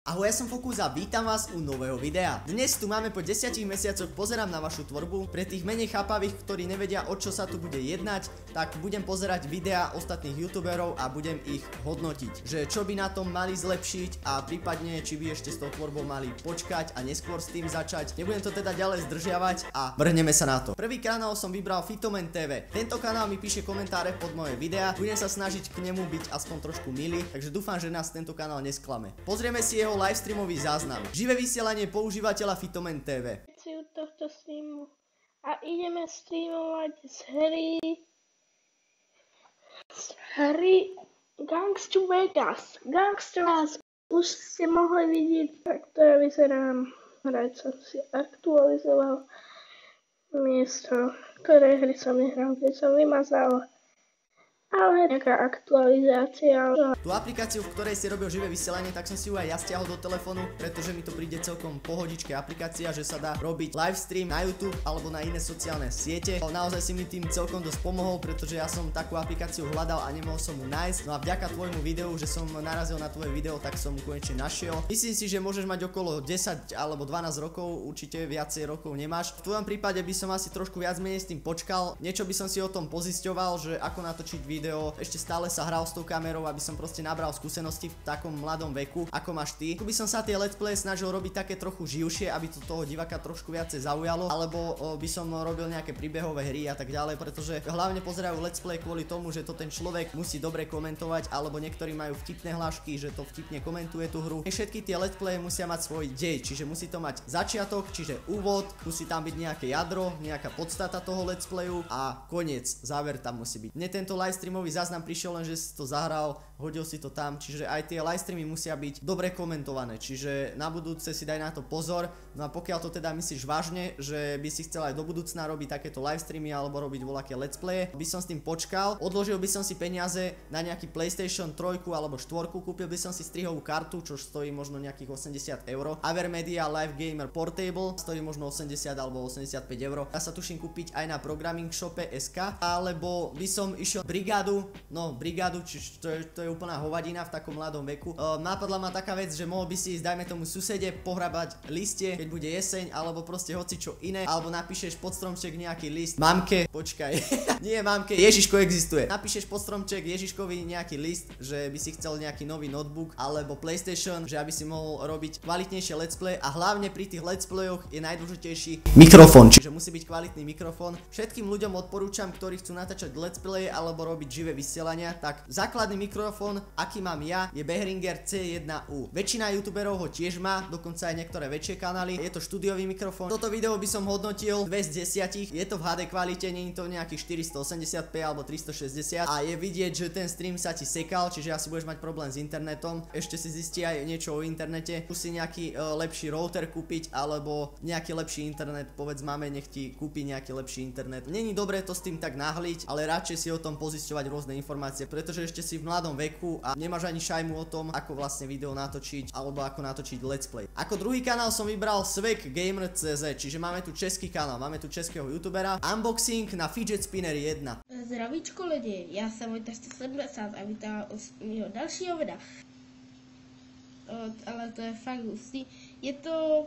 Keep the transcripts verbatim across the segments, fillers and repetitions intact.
Ahoj, ja som Fokus a vítam vás u nového videa. Dnes tu máme po desiatich mesiacoch, pozerám na vašu tvorbu. Pre tých menej chápavých, ktorí nevedia, o čo sa tu bude jednať, tak budem pozerať videá ostatných youtuberov a budem ich hodnotiť. Že čo by na tom mali zlepšiť a prípadne, či by ešte s tou tvorbou mali počkať a neskôr s tým začať. Nebudem to teda ďalej zdržiavať a vrhneme sa na to. Prvý kanál som vybral Fitoman té vé. Tento kanál mi píše komentáre pod moje videá. Budem sa snažiť k nemu byť aspoň trošku milý, takže dúfam, že nás tento kanál nesklame. Pozrieme si jeho livestreamový záznam. Živé vysielanie používateľa Fitoman té vé. Tohto streamu a ideme streamovať z hry z hry Gangs to Vegas. Gangs to Vegas. Už ste mohli vidieť, takto ja vyzerám. Hrať som si aktualizoval miesto, ktoré hry som nehral, kde som vymazal. Ale nejaká aktualizácia. Tú aplikáciu, v ktorej si robil živé vysielanie, tak som si ju aj ja stiahol do telefónu, pretože mi to príde celkom pohodičké aplikácia, že sa dá robiť livestream na YouTube alebo na iné sociálne siete. Naozaj si mi tým celkom dosť pomohol, pretože ja som takú aplikáciu hľadal a nemohol som ju nájsť. No a vďaka tvojmu videu, že som narazil na tvoje video, tak som ju konečne našiel. Myslím si, že môžeš mať okolo desať alebo dvanásť rokov, určite viacej rokov nemáš. V tvojom prípade by som asi trošku viac menej s tým počkal. Niečo by som si o tom pozisťoval, že ako natočiť video. Video. Ešte stále sa hral s tou kamerou, aby som proste nabral skúsenosti v takom mladom veku, ako máš ty. Ako by som sa tie let's play snažil robiť také trochu živšie, aby to toho diváka trošku viacej zaujalo, alebo by som robil nejaké príbehové hry a tak ďalej, pretože hlavne pozerajú let's play kvôli tomu, že to ten človek musí dobre komentovať, alebo niektorí majú vtipné hlášky, že to vtipne komentuje tú hru. Nie všetky tie let's play musia mať svoj dej, čiže musí to mať začiatok, čiže úvod, musí tam byť nejaké jadro, nejaká podstata toho let's playu a koniec, záver tam musí byť. Mne tento livestream Streamový záznam prišiel len, že si to zahral, hodil si to tam, čiže aj tie livestreamy musia byť dobre komentované, čiže na budúce si daj na to pozor. No a pokiaľ to teda myslíš vážne, že by si chcel aj do budúcna robiť takéto livestreamy alebo robiť voľaké let's playe, by som s tým počkal, odložil by som si peniaze na nejaký PlayStation tri alebo štyri, kúpil by som si strihovú kartu, čo stojí možno nejakých osemdesiat eur, Avermedia Live Gamer Portable stojí možno osemdesiat alebo osemdesiatpäť eur, ja sa tuším kúpiť aj na programming shope es ká, alebo by som išiel brigádu. No, brigádu, čiže to, to je úplná hovadina v takom mladom veku. E, napadla ma taká vec, že mohol by si ísť, dajme tomu, susede pohrabať listie, keď bude jeseň, alebo proste hoci čo iné, alebo napíšeš pod stromček nejaký list. Mamke, počkaj, nie mamke, Ježiško existuje. Napíšeš pod stromček Ježiškovi nejaký list, že by si chcel nejaký nový notebook alebo PlayStation, že aby si mohol robiť kvalitnejšie let's play a hlavne pri tých let's playoch je najdôležitejší mikrofón, čiže musí byť kvalitný mikrofón. Všetkým ľuďom odporúčam, ktorí chcú natáčať let's play alebo robiť živé vysielania, tak základný mikrofón, aký mám ja, je Behringer cé jedna ú. Väčšina youtuberov ho tiež má, dokonca aj niektoré väčšie kanály. Je to štúdiový mikrofón. Toto video by som hodnotil dve z desiatich. Je to v há dé kvalite, nie je to nejakých štyristo osemdesiat p alebo tristošesťdesiat. A je vidieť, že ten stream sa ti sekal, čiže asi budeš mať problém s internetom. Ešte si zistí aj niečo o internete. Musí nejaký uh, lepší router kúpiť alebo nejaký lepší internet. Povedz máme, nech ti kúpi nejaký lepší internet. Není dobré to s tým tak náhliť, ale radšej si o tom pozisťovať rôzne informácie, pretože ešte si v mladom veku a nemáš ani šajmu o tom, ako vlastne video natočiť alebo ako natočiť let's play. Ako druhý kanál som vybral SvekGamer.cz, čiže máme tu český kanál, máme tu českého youtubera. Unboxing na fidget spinner jedna. Zdravíčko lidi, ja som Vojta sto sedmdesát a vítám z mého dalšího videa. Ale to je fakt hustý. Je to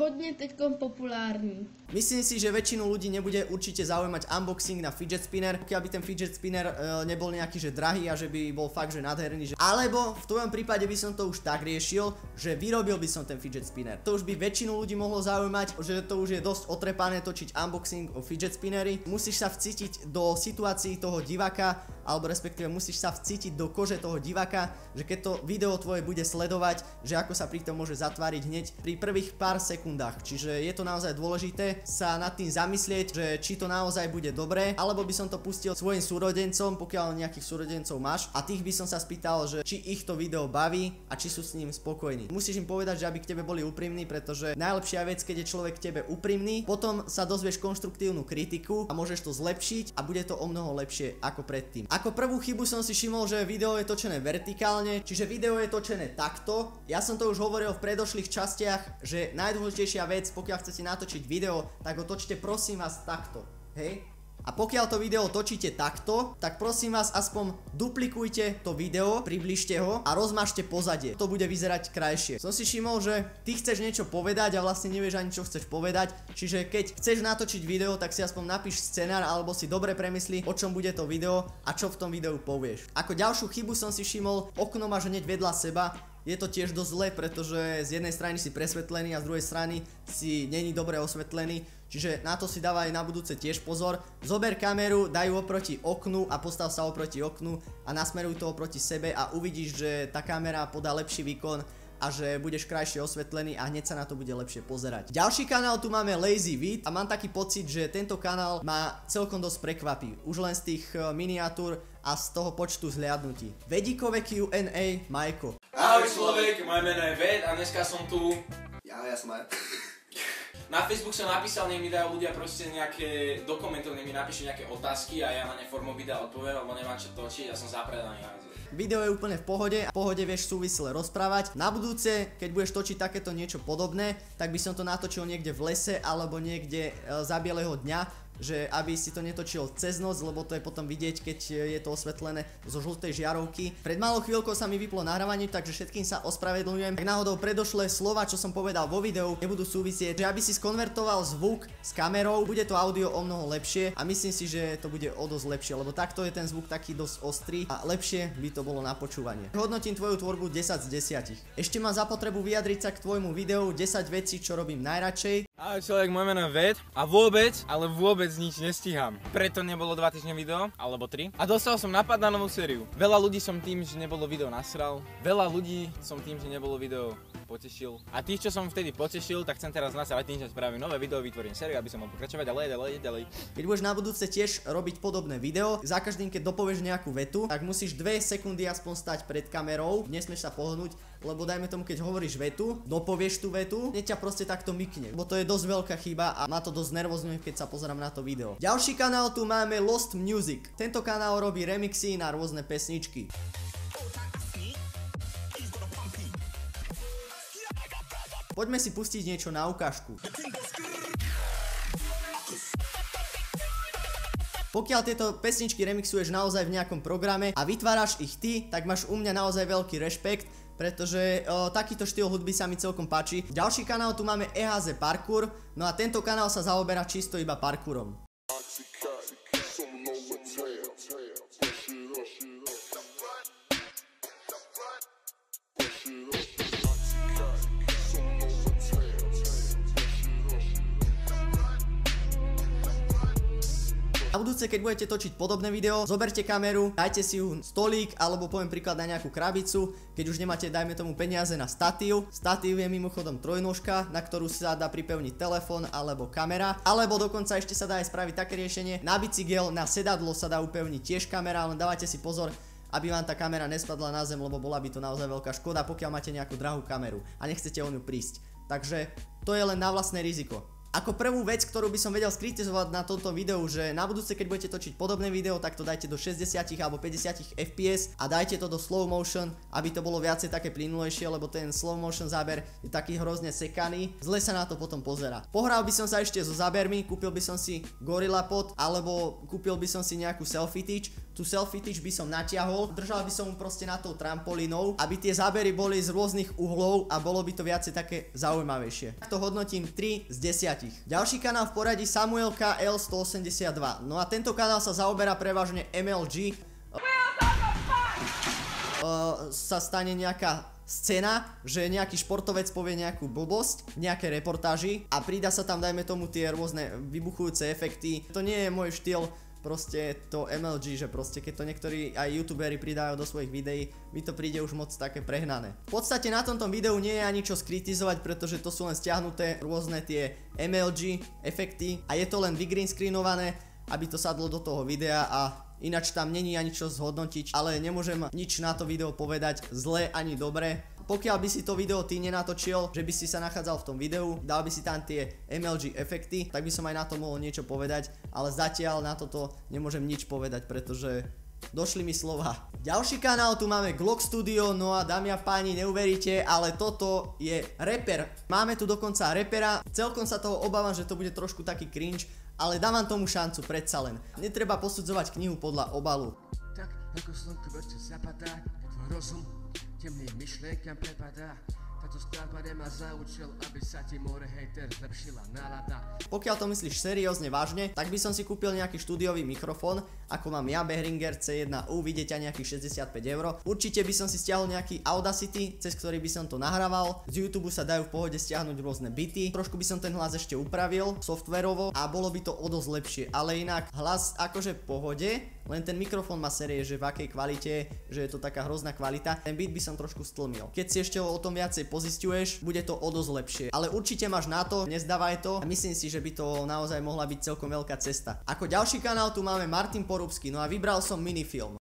hodne teďkom populárny. Myslím si, že väčšinu ľudí nebude určite zaujímať unboxing na fidget spinner, pokiaľ by ten fidget spinner e, nebol nejaký že drahý a že by bol fakt že nádherný, že... Alebo v tvojom prípade by som to už tak riešil, že vyrobil by som ten fidget spinner. To už by väčšinu ľudí mohlo zaujímať, že to už je dosť otrepané točiť unboxing o fidget spinnery. Musíš sa vcítiť do situácií toho diváka, alebo respektíve musíš sa vcítiť do kože toho diváka, že keď to video tvoje bude sledovať, že ako sa pri tom môže zatváriť hneď pri prvých pár sekundách. Čiže je to naozaj dôležité sa nad tým zamyslieť, že či to naozaj bude dobré, alebo by som to pustil svojim súrodencom, pokiaľ nejakých súrodencov máš, a tých by som sa spýtal, že či ich to video baví a či sú s ním spokojní. Musíš im povedať, že aby k tebe boli úprimní, pretože najlepšia vec, keď je človek k tebe úprimný, potom sa dozvieš konštruktívnu kritiku a môžeš to zlepšiť a bude to o mnoho lepšie ako predtým. Ako prvú chybu som si všimol, že video je točené vertikálne, čiže video je točené takto. Ja som to už hovoril v predošlých častiach, že najdôležitejšia vec, pokiaľ chcete natočiť video, tak ho točte prosím vás takto, hej? A pokiaľ to video točíte takto, tak prosím vás aspoň duplikujte to video, približte ho a rozmažte pozadie. To bude vyzerať krajšie. Som si všimol, že ty chceš niečo povedať a vlastne nevieš ani čo chceš povedať. Čiže keď chceš natočiť video, tak si aspoň napíš scenár alebo si dobre premyslí, o čom bude to video a čo v tom videu povieš. Ako ďalšiu chybu som si všimol, okno máš hneď vedľa seba. Je to tiež dosť zle, pretože z jednej strany si presvetlený a z druhej strany si není dobre osvetlený. Čiže na to si dávaj na budúce tiež pozor. Zober kameru, daj ju oproti oknu a postav sa oproti oknu a nasmeruj to oproti sebe a uvidíš, že tá kamera podá lepší výkon a že budeš krajšie osvetlený a hneď sa na to bude lepšie pozerať. Ďalší kanál tu máme LazyVid a mám taký pocit, že tento kanál ma celkom dosť prekvapí. Už len z tých miniatúr a z toho počtu zhliadnutí. Vedíkové kjú end ej, Majko. Ahoj človek, moje meno je Ved a dneska som tu. Ja, ja som aj. Na Facebook som napísal, nech mi dajú ľudia proste nejaké dokumentov, nech mi napíšu nejaké otázky a ja na ne formou videa odpoviem, lebo nemám čo točiť a som zapredaný naozaj. Video je úplne v pohode a v pohode vieš súvisle rozprávať. Na budúce, keď budeš točiť takéto niečo podobné, tak by som to natočil niekde v lese alebo niekde za bieleho dňa, že aby si to netočil cez noc, lebo to je potom vidieť, keď je to osvetlené zo žltej žiarovky. Pred malou chvíľkou sa mi vyplo nahrávanie, takže všetkým sa ospravedlňujem. Tak náhodou predošlé slova, čo som povedal vo videu, nebudú súvisieť, že aby si skonvertoval zvuk s kamerou, bude to audio o mnoho lepšie a myslím si, že to bude o dosť lepšie, lebo takto je ten zvuk taký dosť ostrý a lepšie by to bolo na počúvanie. Hodnotím tvoju tvorbu desať z desať. Ešte mám zapotrebu vyjadriť sa k tvojmu videu desať vecí, čo robím najradšej. Ahoj človek, moje meno je Ved a vôbec, ale vôbec nič nestíham. Preto nebolo dva týždne video, alebo tri. A dostal som napad na novú sériu. Veľa ľudí som tým, že nebolo video, nasral. Veľa ľudí som tým, že nebolo video, potešil. A tých, čo som vtedy potešil, tak chcem teraz nasrať tým, že spravím nové video, vytvorím sériu, aby som mohol pokračovať ďalej, ďalej, ďalej. Keď budeš na budúce tiež robiť podobné video, za každým, keď dopovieš nejakú vetu, tak musíš dve sekundy aspoň stať pred kamerou, nesmieš sa pohnúť, lebo dajme tomu, keď hovoríš vetu, dopovieš tú vetu, hneď ťa proste takto mykne. Bo to je dosť veľká chyba a ma to dosť nervózne, keď sa pozerám na to video. Ďalší kanál tu máme Lost Music. Tento kanál robí remixy na rôzne pesničky. Poďme si pustiť niečo na ukážku. Pokiaľ tieto pesničky remixuješ naozaj v nejakom programe a vytváraš ich ty, tak máš u mňa naozaj veľký rešpekt, pretože o, takýto štýl hudby sa mi celkom páči. Ďalší kanál tu máme é há zet Parkour, no a tento kanál sa zaoberá čisto iba parkourom. Na budúce, keď budete točiť podobné video, zoberte kameru, dajte si ju stolík alebo poviem príklad na nejakú krabicu, keď už nemáte, dajme tomu, peniaze na statív. Statív je mimochodom trojnožka, na ktorú sa dá pripevniť telefón alebo kamera, alebo dokonca ešte sa dá aj spraviť také riešenie, na bicykel, na sedadlo sa dá upevniť tiež kamera, len dávajte si pozor, aby vám tá kamera nespadla na zem, lebo bola by to naozaj veľká škoda, pokiaľ máte nejakú drahú kameru a nechcete o ňu prísť. Takže to je len na vlastné riziko. Ako prvú vec, ktorú by som vedel skritizovať na tomto videu, že na budúce, keď budete točiť podobné video, tak to dajte do šesťdesiat alebo päťdesiat ef pé es a dajte to do slow motion, aby to bolo viacej také plynulejšie, lebo ten slow motion záber je taký hrozne sekaný, zle sa na to potom pozerá. Pohral by som sa ešte so zábermi, kúpil by som si GorillaPod alebo kúpil by som si nejakú selfie tyč. Tu selfie tyč by som natiahol, držal by som mu proste na tou trampolínou, aby tie zábery boli z rôznych uhlov a bolo by to viacej také zaujímavejšie. Takto hodnotím tri z desiatich. Ďalší kanál v poradí Samuel ká el sto osemdesiatdva. No a tento kanál sa zaoberá prevažne em el gé. Uh, sa stane nejaká scéna, že nejaký športovec povie nejakú blbosť, nejaké reportáži a prída sa tam, dajme tomu, tie rôzne vybuchujúce efekty. To nie je môj štýl. Proste to em el gé, že proste keď to niektorí aj youtuberi pridávajú do svojich videí, mi to príde už moc také prehnané. V podstate na tomto videu nie je ani čo skritizovať, pretože to sú len stiahnuté rôzne tie em el gé efekty a je to len vygreen screenované, aby to sadlo do toho videa a ináč tam není ani čo zhodnotiť, ale nemôžem nič na to video povedať zle ani dobre. Pokiaľ by si to video ty nenatočil, že by si sa nachádzal v tom videu, dal by si tam tie em el gé efekty, tak by som aj na to mohol niečo povedať, ale zatiaľ na toto nemôžem nič povedať, pretože došli mi slova. Ďalší kanál tu máme Glock Studio, no a dámy a páni, neuveríte, ale toto je reper. Máme tu dokonca repera, celkom sa toho obávam, že to bude trošku taký cringe, ale dávam tomu šancu predsa len. Netreba posudzovať knihu podľa obalu. Tak ako slnko v oči zapadá, tvoj rozum temným myšlienkam prepadá. Táto stavba nemá za účel, aby sa ti more hejter zlepšila nálada. Pokiaľ to myslíš seriózne vážne, tak by som si kúpil nejaký štúdiový mikrofón, ako mám ja Behringer cé jedna ú, vidieť aj nejakých šesťdesiatpäť eur. Určite by som si stiahol nejaký Audacity, cez ktorý by som to nahrával. Z YouTube sa dajú v pohode stiahnuť rôzne bity. Trošku by som ten hlas ešte upravil softwarovo a bolo by to o dosť lepšie. Ale inak hlas akože v pohode, len ten mikrofón má série, že v akej kvalite, že je to taká hrozná kvalita. Ten beat by som trošku stlmil. Keď si ešte o tom viacej pozisťuješ, bude to o dosť lepšie. Ale určite máš na to, nezdávaj to a myslím si, že by to naozaj mohla byť celkom veľká cesta. Ako ďalší kanál tu máme Martin Porúbský, no a vybral som minifilm.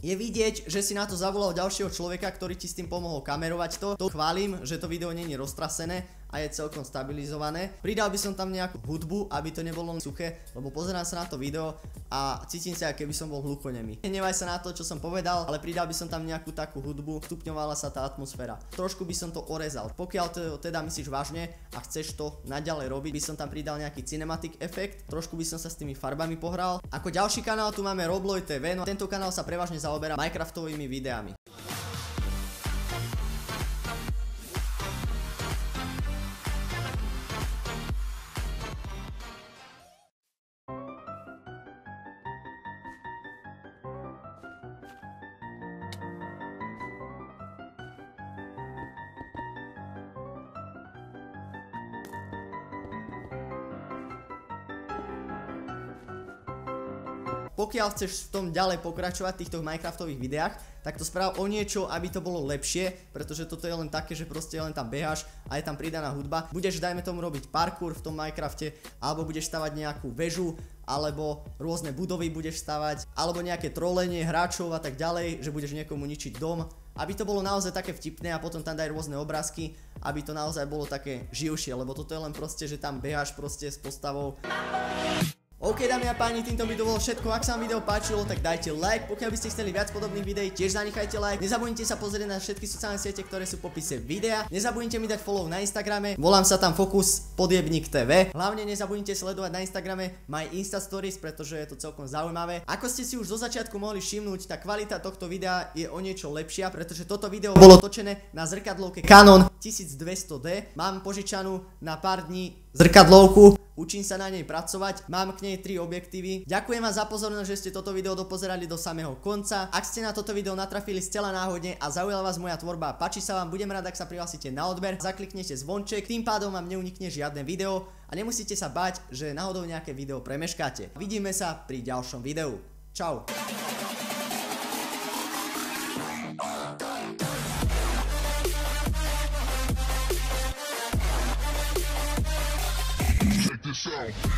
Je vidieť, že si na to zavolal ďalšieho človeka, ktorý ti s tým pomohol kamerovať to. To chválim, že to video nie je roztrasené a je celkom stabilizované. Pridal by som tam nejakú hudbu, aby to nebolo len suché, lebo pozerám sa na to video a cítim sa, keby som bol hluchonemý. Nevaj sa na to, čo som povedal, ale pridal by som tam nejakú takú hudbu, stupňovala sa tá atmosféra. Trošku by som to orezal. Pokiaľ to teda myslíš vážne a chceš to naďalej robiť, by som tam pridal nejaký cinematic efekt. Trošku by som sa s tými farbami pohral. Ako ďalší kanál tu máme Robloid té vé, no tento kanál sa prevažne za oberá Minecraftovými videami. Pokiaľ chceš v tom ďalej pokračovať v týchto Minecraftových videách, tak to správ o niečo, aby to bolo lepšie, pretože toto je len také, že proste len tam beháš a je tam pridaná hudba. Budeš, dajme tomu, robiť parkour v tom Minecrafte, alebo budeš stavať nejakú väžu, alebo rôzne budovy budeš stavať, alebo nejaké trolenie hráčov a tak ďalej, že budeš niekomu ničiť dom. Aby to bolo naozaj také vtipné a potom tam daj rôzne obrázky, aby to naozaj bolo také živšie, lebo toto je len proste, že tam beháš proste s postavou. OK, dámy a páni, týmto by to bolo všetko. Ak sa vám video páčilo, tak dajte like. Pokiaľ by ste chceli viac podobných videí, tiež zanechajte like. Nezabudnite sa pozrieť na všetky sociálne siete, ktoré sú v popise videa. Nezabudnite mi dať follow na Instagrame. Volám sa tam Fokus Podjebník té vé. Hlavne nezabudnite sledovať na Instagrame my Insta Stories, pretože je to celkom zaujímavé. Ako ste si už zo začiatku mohli všimnúť, tá kvalita tohto videa je o niečo lepšia, pretože toto video bolo točené na zrkadlovke Canon tisícdvesto dé. Mám požičanú na pár dní zrkadlovku. Učím sa na nej pracovať, mám k nej tri objektívy. Ďakujem vám za pozornosť, že ste toto video dopozerali do samého konca. Ak ste na toto video natrafili zcela náhodne a zaujala vás moja tvorba a páči sa vám, budem rád, ak sa prihlásite na odber, zakliknete zvonček, tým pádom vám neunikne žiadne video a nemusíte sa báť, že náhodou nejaké video premeškáte. Vidíme sa pri ďalšom videu. Čau. Show.